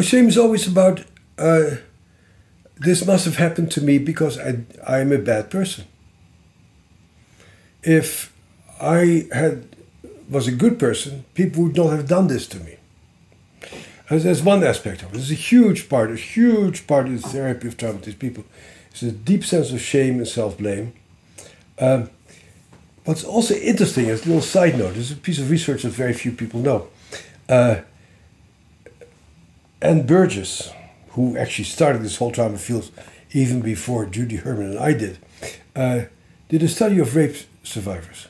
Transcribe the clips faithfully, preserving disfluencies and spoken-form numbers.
shame is always about, uh, this must have happened to me because I, I am a bad person. If I had was a good person, people would not have done this to me. And that's one aspect of it. There's a huge part, a huge part of the therapy of traumatized people. It's a deep sense of shame and self-blame. Um, what's also interesting, as a little side note, is a piece of research that very few people know. Uh, Anne Burgess, who actually started this whole trauma field even before Judy Herman and I did, uh, did a study of rape survivors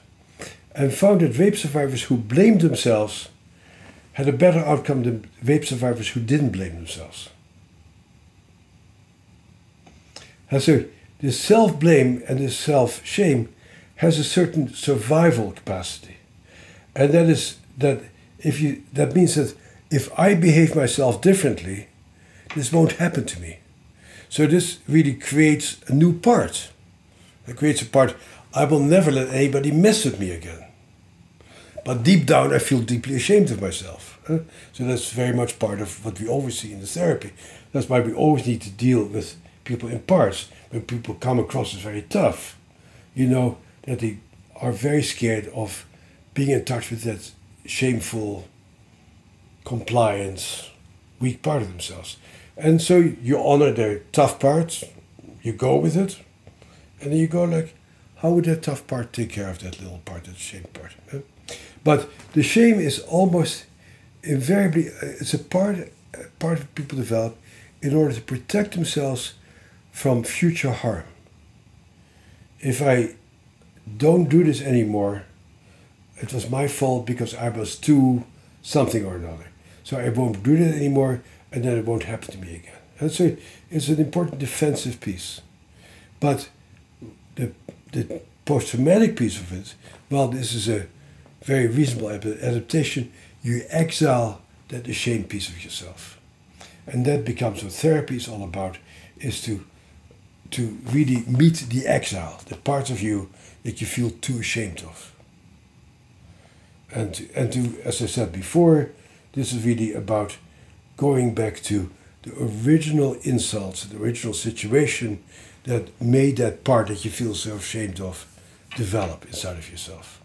and found that rape survivors who blamed themselves had a better outcome than rape survivors who didn't blame themselves. And so this self-blame and this self-shame has a certain survival capacity. And that is that if you that means that if I behave myself differently, this won't happen to me. So this really creates a new part. It creates a part, I will never let anybody mess with me again. But deep down, I feel deeply ashamed of myself. So that's very much part of what we always see in the therapy. That's why we always need to deal with people in parts. When people come across as very tough, you know that they are very scared of being in touch with that shameful, compliance, weak part of themselves. And so you honor their tough parts, you go with it, and then you go like, how would that tough part take care of that little part, that shame part? But the shame is almost invariably, it's a part, a part that people develop in order to protect themselves from future harm. If I don't do this anymore, it was my fault because I was too something or another. So I won't do that anymore, and then it won't happen to me again. And so it's an important defensive piece. But the, the post-traumatic piece of it, well, this is a very reasonable adaptation, you exile that ashamed piece of yourself. And that becomes what therapy is all about, is to, to really meet the exile, the parts of you that you feel too ashamed of. And to, and to, as I said before, this is really about going back to the original insults, the original situation that made that part that you feel so ashamed of develop inside of yourself.